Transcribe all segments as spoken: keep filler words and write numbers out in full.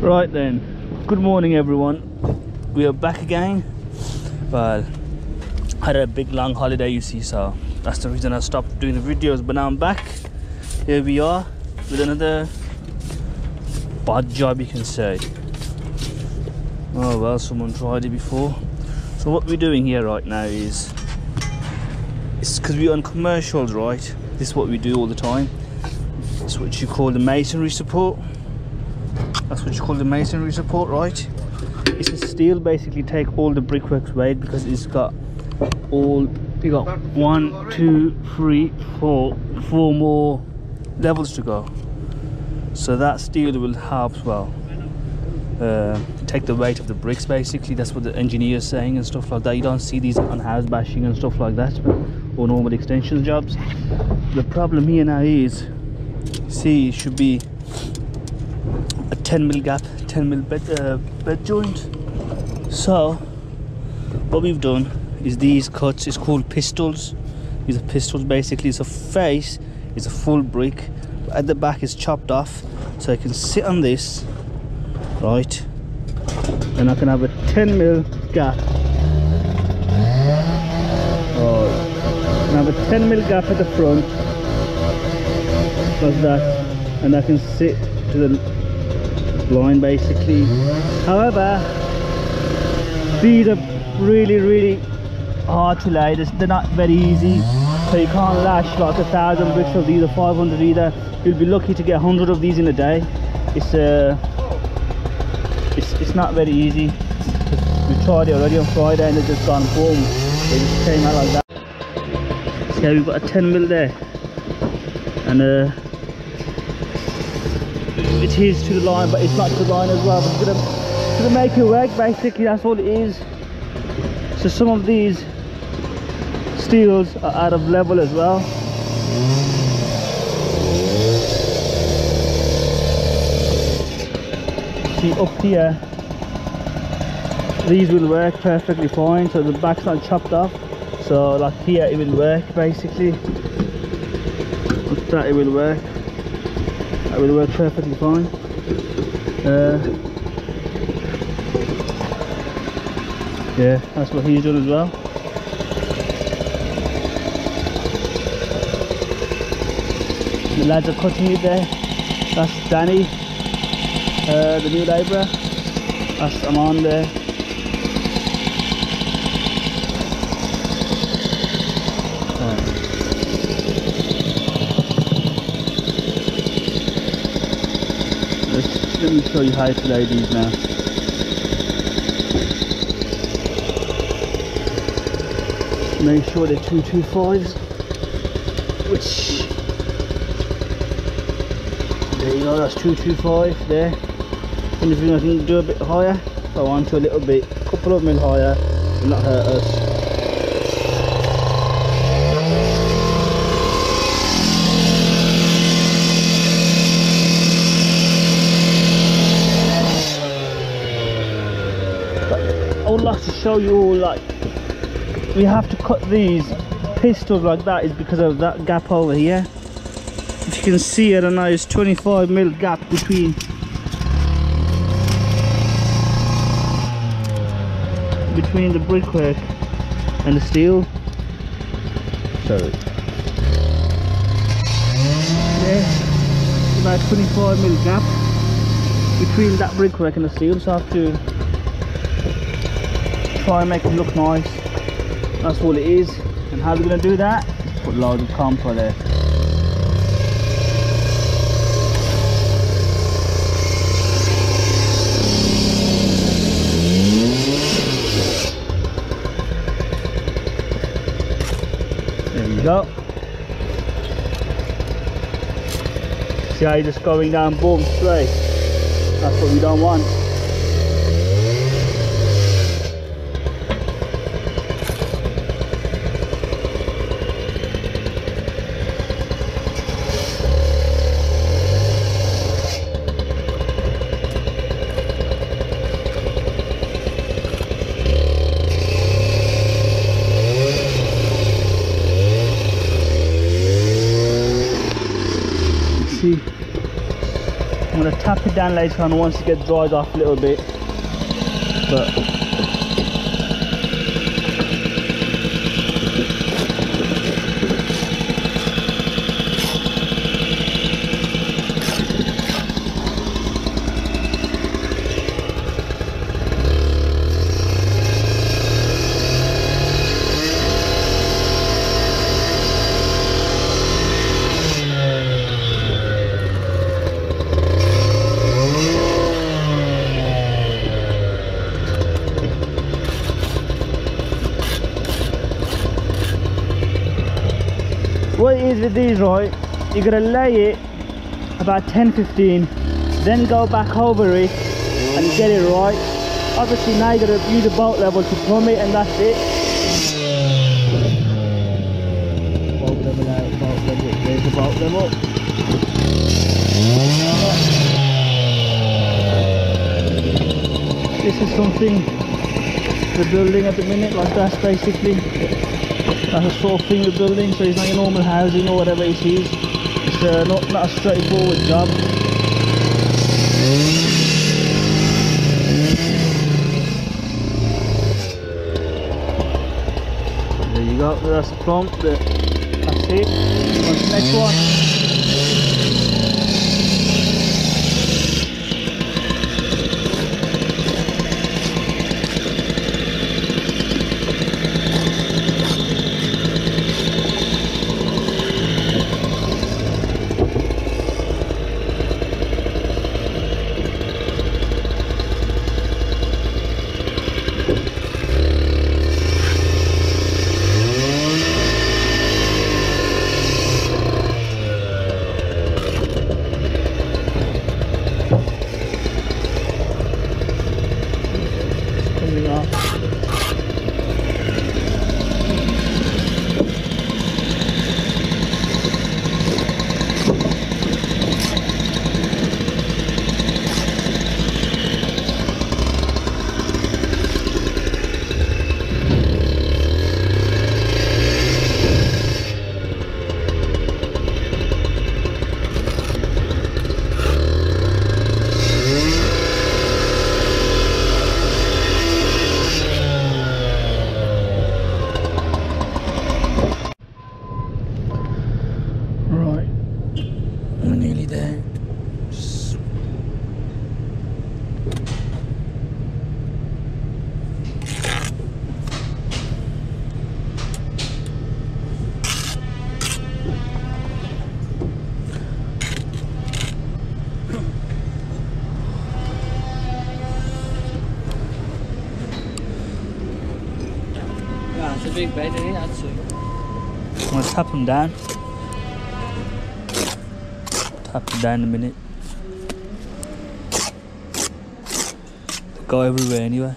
Right then, good morning everyone. We are back again. Well, I had a big long holiday, you see, so that's the reason I stopped doing the videos, but now I'm back. Here we are with another bad job, you can say. Oh well, someone tried it before. So what we're doing here right now is, it's because we're on commercials, right? This is what we do all the time. It's what you call the masonry support. That's what you call the masonry support, right? It's a steel, basically take all the brickwork's weight, because it's got all, you got one, two, three, four, four more levels to go. So that steel will help, well, uh, take the weight of the bricks, basically. That's what the engineer's saying and stuff like that. You don't see these on house bashing and stuff like that, or normal extension jobs. The problem here now is, see, it should be a ten mil gap, ten mil bed, uh, bed joint. So what we've done is these cuts, it's called pistons. These are pistons, basically. It's a face, it's a full brick. At the back is chopped off, so I can sit on this, right? And I can have a ten mil gap. Oh, I can have a ten mil gap at the front, like that, and I can sit to the line, basically. However, these are really, really hard to lay. They're not very easy, so you can't lash like a thousand bricks of these or five hundred either. You'll be lucky to get one hundred of these in a day. It's uh, it's, it's not very easy. We tried it already on Friday and it's just gone boom. They just came out like that. So we've got a ten mil there, and uh, it is to the line, but it's not to the line as well. It's gonna, gonna make it work, basically. That's all it is. So some of these steels are out of level as well. See, up here, these will work perfectly fine. So the back's not chopped off. So like here, it will work, basically. Like that, it will work. That will work perfectly fine. Uh, Yeah, that's what he's done as well. The lads are cutting it there. That's Danny, uh, the new labourer. That's Aman there. Right. Let's, let me show you how to lay these now. Make sure they're two two fives, which there you go, that's two two five there. And if you can do a bit higher, go on to a little bit, couple of mil higher, will not hurt us. But I would like to show you all, like, we have to cut these pistols like that is because of that gap over here. If you can see, I don't know, it's twenty-five mil gap between between the brickwork and the steel. Sorry. Yeah, about twenty-five mil gap between that brickwork and the steel, so I have to try and make it look nice. That's all it is. And how are we going to do that? Put a load of camphor there. There we go. See how you're just going down, boom, straight. That's what we don't want. tap it down later on once it gets dried off a little bit. But what it is with these, right, you're gonna lay it about ten fifteen, then go back over it and get it right. Obviously now you're gonna use the bolt level to plumb it, and that's it. Bolt level out, bolt level, there's the bolt level. This is something we're building at the minute, like that's basically that's a sort of thing we're building, so it's not your normal housing or whatever it is. It's uh, not, not a straightforward job. There you go, that's the plump, that's it. On to the next one. Big battery, actually. I'm gonna tap them down. Tap them down in a minute. They go everywhere anyway.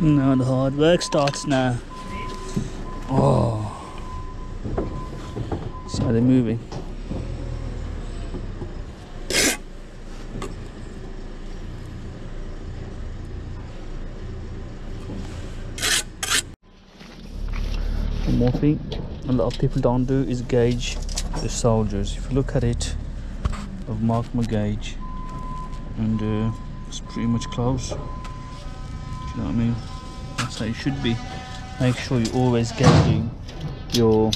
No, the hard work starts now. Oh, so they're moving. One more thing a lot of people don't do is gauge the soldiers. If you look at it, I've marked my gauge, and uh, it's pretty much close. Do you know what I mean? That's how it should be. Make sure you're always gauging your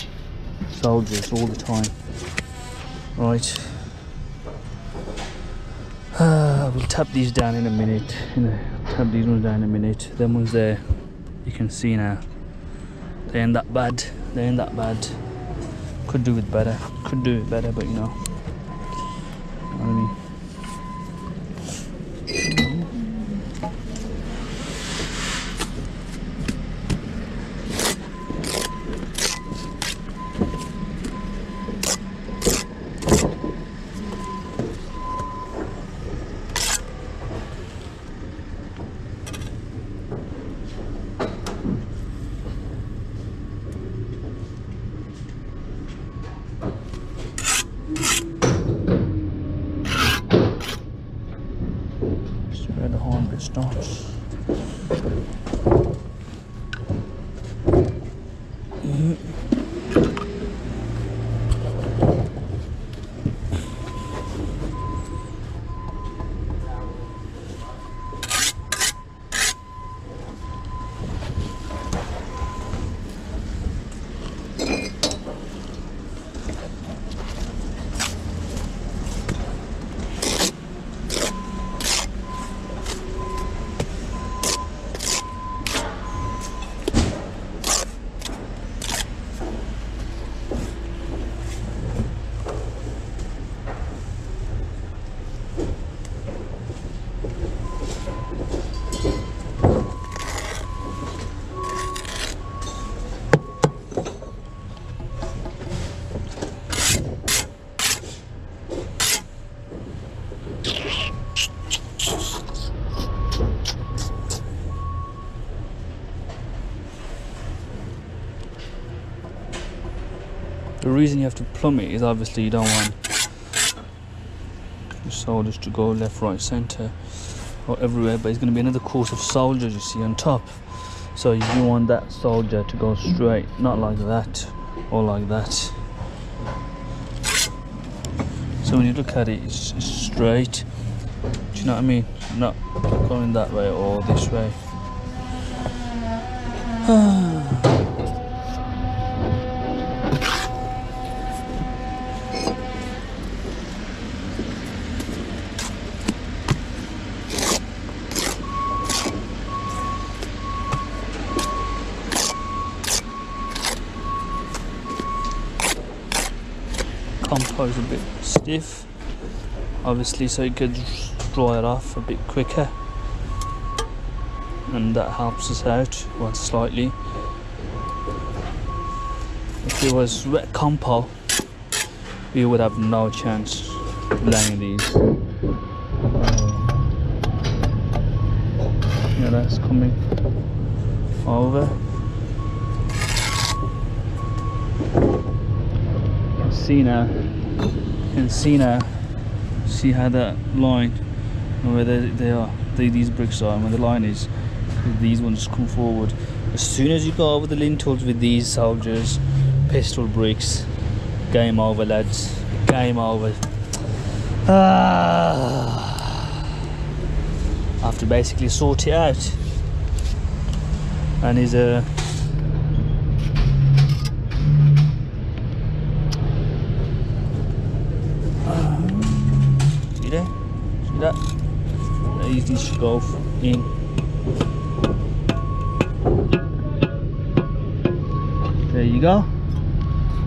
soldiers all the time. Right. Uh, we'll tap these down in a minute. You know, tap these ones down in a minute. Them ones there, you can see now. They ain't that bad. They ain't that bad. Could do it better. Could do it better, but you know. You know what I mean? stones. The reason you have to plumb it is obviously you don't want your soldiers to go left, right, centre or everywhere, but it's going to be another course of soldiers you see on top, so you want that soldier to go straight, not like that or like that. So when you look at it, it's, it's straight, do you know what I mean? Not going that way or this way. Compo's a bit stiff, obviously, so it gets dried off a bit quicker, and that helps us out well, slightly. If it was wet compo, we would have no chance laying these. Yeah, that's coming over. See now, you can see now, see how that line and where they, they are, they, these bricks are, and where the line is, these ones come forward. As soon as you go over the lintels with these soldiers, pistol bricks, game over, lads, game over. Ah, I have to basically sort it out, and is a that easy shove in. There you go,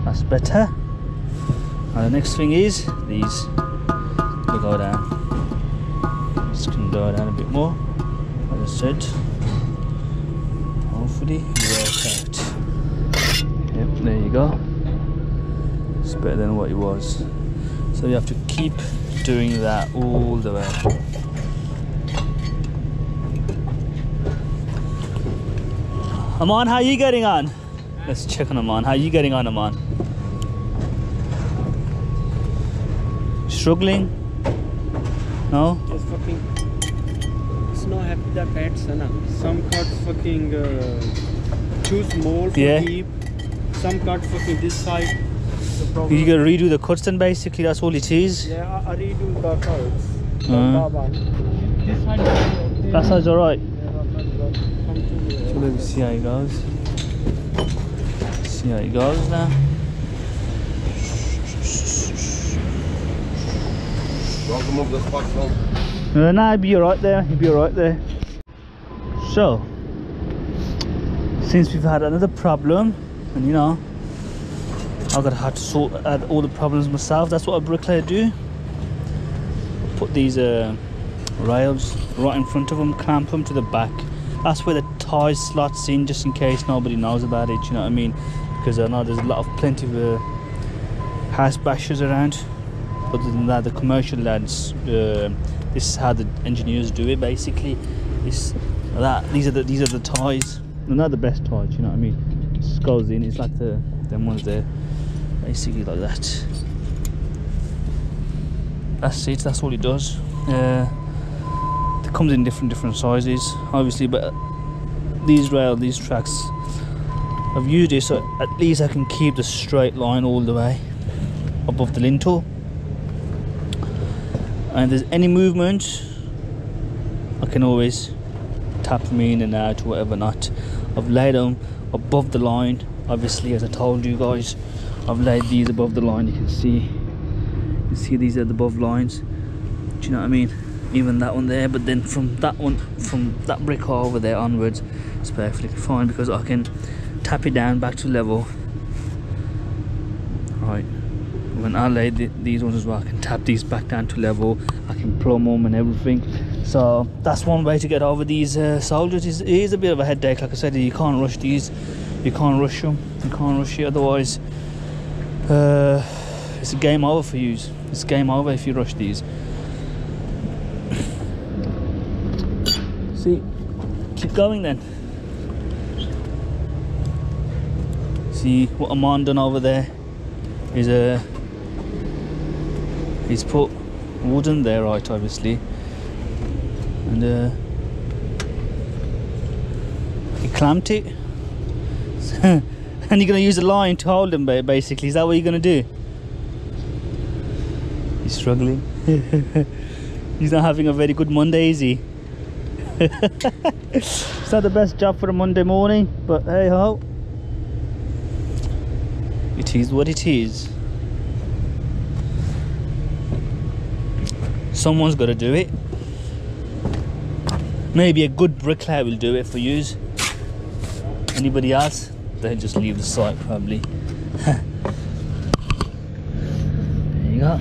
that's better. And the next thing is these, they go down, this can go down a bit more, as I said. Hopefully it works out. Yep, there you go, it's better than what it was. So you have to keep doing that all the way. Aman, how are you getting on? Let's check on Aman. How are you getting on, Aman? Struggling? No? Just fucking. It's not happy that bad, Sana. Some cuts fucking uh, choose more for yeah. deep. Some cut fucking this side. Problem. You gotta redo the cuts then, basically, that's all it is. Yeah, I redo the cuts. Uh-huh. That side's alright. So let me see how it goes. See how it goes now. Welcome up this platform. No, no, he'd be alright there, he'd be alright there. So, since we've had another problem, and you know, I've got to have to sort out all the problems myself. That's what a bricklayer do. Put these uh, rails right in front of them, clamp them to the back. That's where the tie slots in, just in case nobody knows about it, you know what I mean? Because I know there's a lot of plenty of uh, house bashers around. Other than that, the commercial lads, uh, this is how the engineers do it, basically. It's that, these are the, these are the ties. They're not the best ties, you know what I mean? It just goes in, it's like the them ones there. Basically like that. That's it, that's all it does. Uh, the comes in different different sizes obviously, but these rail these tracks I've used it so at least I can keep the straight line all the way above the lintel, and if there's any movement I can always tap me in and out or whatever not. I've laid them above the line, obviously, as I told you guys. I've laid these above the line, you can see you can see these are the above lines, do you know what I mean? Even that one there, but then from that one from that brick hole over there onwards it's perfectly fine because I can tap it down back to level. Right, when I lay the, these ones as well, I can tap these back down to level, I can plumb them and everything. So that's one way to get over these uh, soldiers. It is a bit of a headache, like I said, you can't rush these, you can't rush them, you can't rush it, otherwise uh, it's a game over for you. It's game over if you rush these. See, keep going then. See what Amman done over there is a uh, he's put wooden there, right, obviously, and uh, he clamped it. And you're gonna use a line to hold him, basically. Is that what you're gonna do? He's struggling. He's not having a very good Monday, is he? It's not the best job for a Monday morning, but hey ho, it is what it is. Someone's got to do it. Maybe a good bricklayer will do it for you. Anybody else, they'll just leave the site probably. There you go.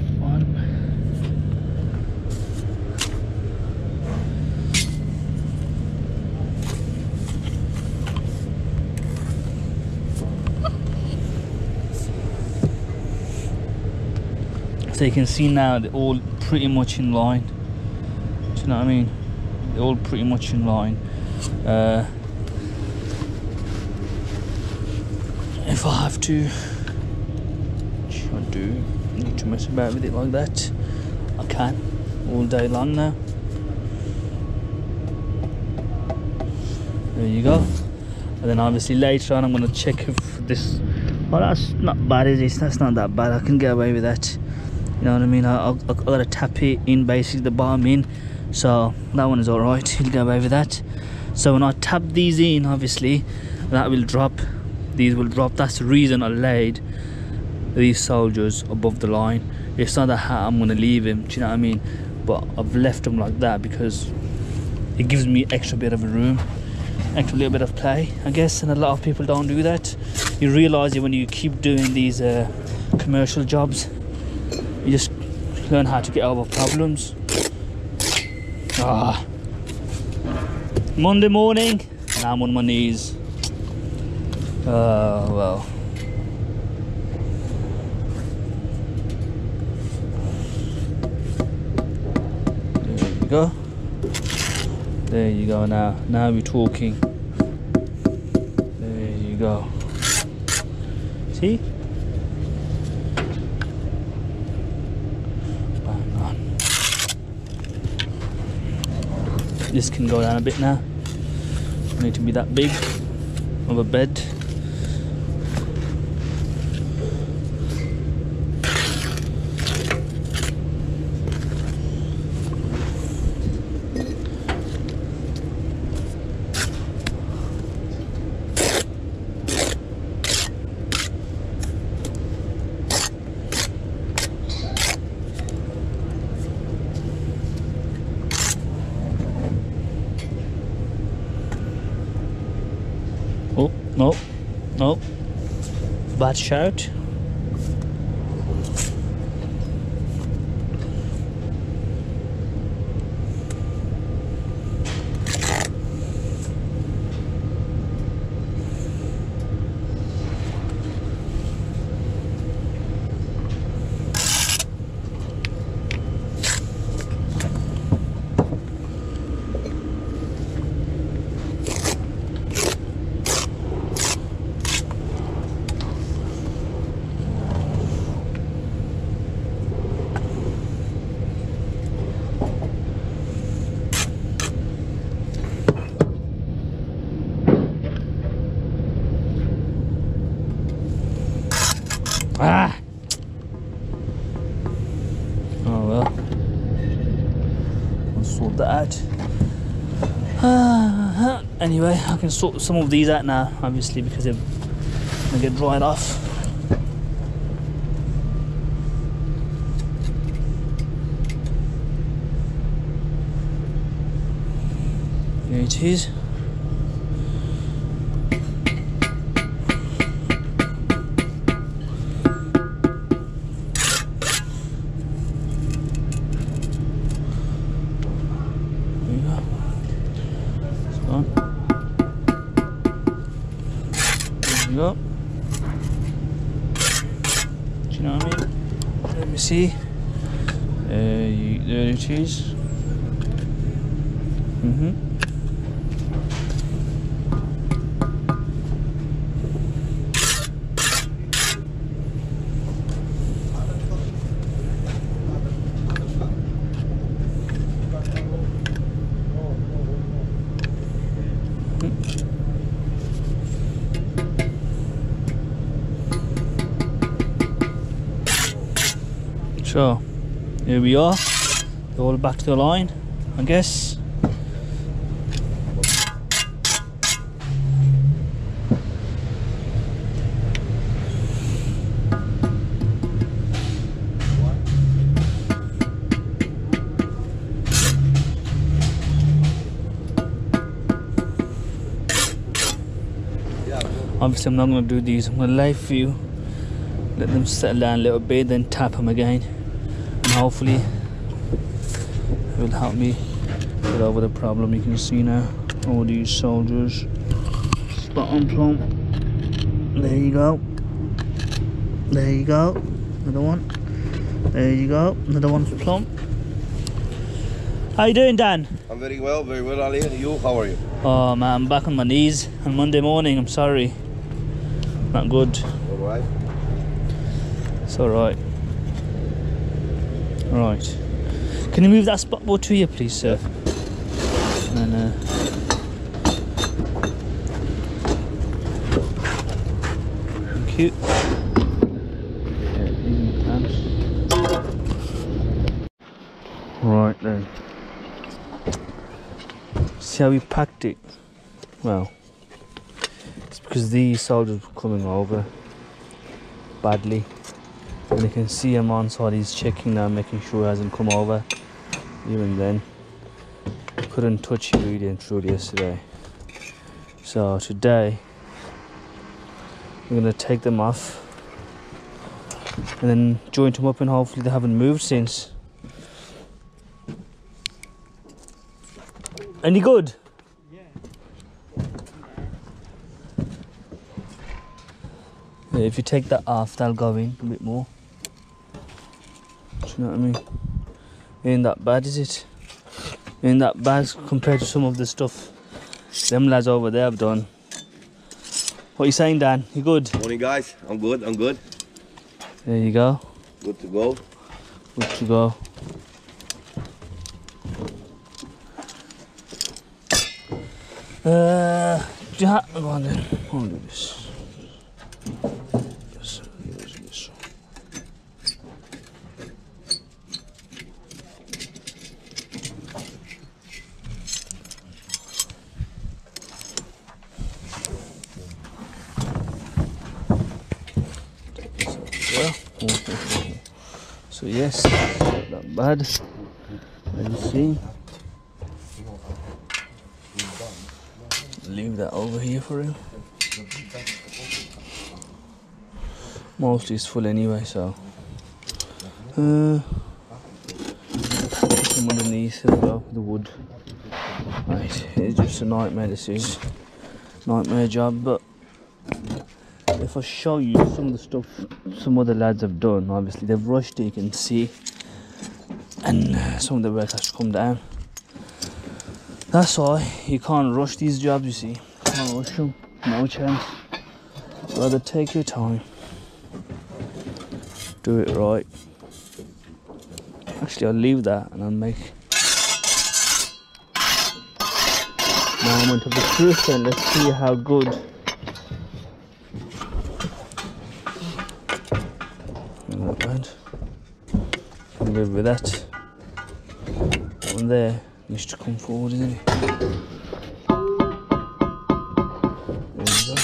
So you can see now they're all pretty much in line, do you know what I mean? They're all pretty much in line. Uh, if I have to, which I do need to mess about with it like that, I can all day long now. There you go. And then obviously later on I'm going to check if this, well, that's not bad, is it? That's not that bad, I can get away with that. You know what I mean? I, I, I gotta tap it in, basically the bottom in, so that one is alright, you'll go over that. So when I tap these in, obviously that will drop, these will drop. That's the reason I laid these soldiers above the line. It's not that I'm gonna leave him, do you know what I mean? But I've left them like that because it gives me extra bit of a room, extra little bit of play, I guess, and a lot of people don't do that. You realise it when you keep doing these uh, commercial jobs. You just learn how to get over problems. Ah, Monday morning and I'm on my knees. Oh uh, well. There you go. There you go now. Now we're talking. There you go. See? This can go down a bit now. Doesn't need to be that big of a bed. No, no, bad shout. sort that out. Anyway, I can sort some of these out now, obviously, because they're going to get dried off. There it is. Go. Do you know what I mean? Let me see. Uh, you, there it is. Mm-hmm. So here we are, they're all back to the line, I guess. Obviously I'm not going to do these, I'm going to live view, let them settle down a little bit, then tap them again. Hopefully it will help me get over the problem. You can see now all these soldiers spot on plumb. There you go, there you go, another one, there you go, another one for plumb. How you doing, Dan? I'm very well, very well, Ali. And you, how are you? Oh man, I'm back on my knees on Monday morning. I'm sorry, not good. Alright, it's alright. Right, can you move that spot board to here, please, sir? And, uh, thank you. Right then, see how we packed it? Well, it's because these soldiers were coming over badly. And you can see him on, so he's checking now, making sure he hasn't come over. Even then, couldn't touch it really and truly yesterday. So today, we're gonna take them off and then joint them up, and hopefully they haven't moved since. Any good? Yeah. Yeah, if you take that off, they'll go in a bit more. Do you know what I mean? Ain't that bad, is it? Ain't that bad compared to some of the stuff them lads over there have done. What are you saying, Dan? You good? Morning, guys. I'm good, I'm good. There you go. Good to go. Good to go. Uh, do you ha- go on then. I'll do this. So yes, not that bad. Let me see. Leave that over here for him. Mostly it's full anyway, so. Uh, some underneath as well, the wood. Right, it's just a nightmare, this is. Nightmare job, but if I show you some of the stuff some other lads have done, obviously they've rushed it, you can see, and uh, some of the work has to come down. That's why you can't rush these jobs, you see. You can't rush them, no chance. Rather take your time, do it right. Actually, I'll leave that and I'll make moment of the truth, and let's see how good. With that one there, needs to come forward, isn't it? There we go.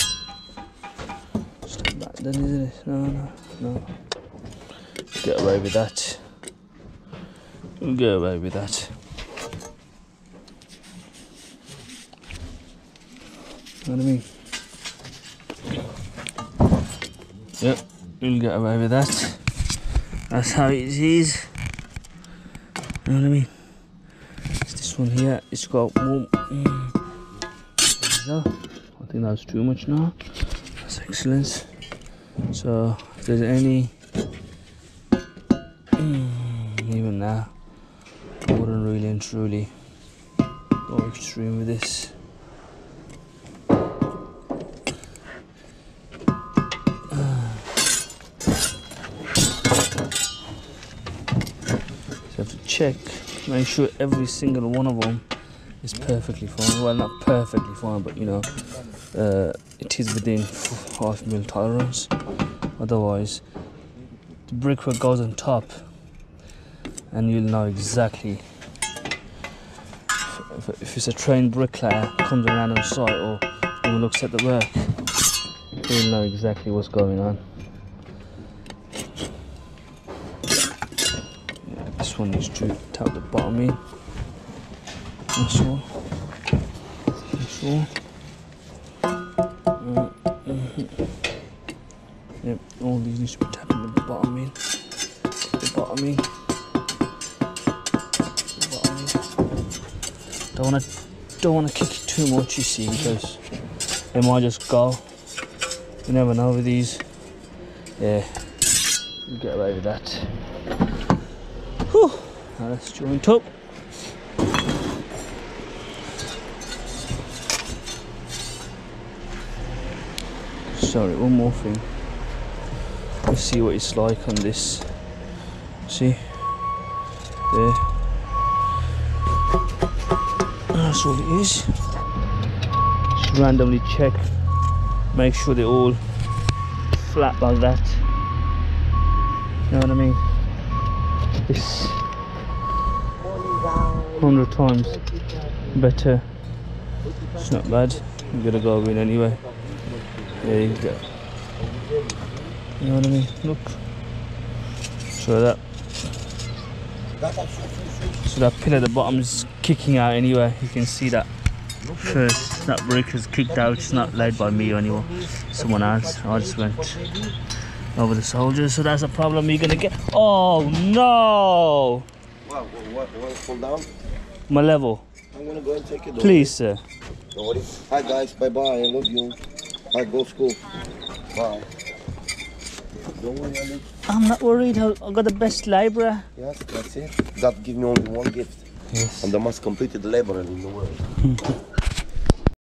Step back then, isn't it? No, no, no. Get away with that. We'll get away with that. Know what I mean? Yep, we'll get away with that. That's how it is. Know what I mean? It's this one here. It's got one. There we go. I think that's too much now. That's excellent. So, if there's any, even now, I wouldn't really and truly go extreme with this. Check, make sure every single one of them is perfectly fine. Well, not perfectly fine, but you know, uh, it is within half mil tolerance. Otherwise, the brickwork goes on top, and you'll know exactly if, if it's a trained bricklayer comes around on site or someone looks at the work, you'll know exactly what's going on. This one needs to tap the bottom in. This one. This one. Uh, mm-hmm. Yep, all these need to be tapping the bottom in. The bottom in. The bottom in. Don't wanna don't wanna kick it too much, you see, because they might just go. You never know with these. Yeah. You get away with that. Whew. Now let's joint up. Sorry, one more thing. Let's see what it's like on this. See? There. That's all it is. Just randomly check. Make sure they're all flat like that. You know what I mean? It's a hundred times better. It's not bad. I'm gonna go in anyway. There you go. You know what I mean? Look. So that. So that pin at the bottom is kicking out anyway. You can see that. First, that brick has kicked out. It's not laid by me or anyone. Someone else. I just went over the soldiers, so that's a problem you're gonna get. Oh no! Wow, what, you wanna pull down? My level. I'm gonna go and take it over. Please, sir. Don't worry. Hi guys, bye bye, I love you. Hi, go school. Bye. Don't worry, Alex. I'm not worried, I got the best labourer. Yes, that's it. God give me only one gift. Yes. I'm the most completed labourer in the world.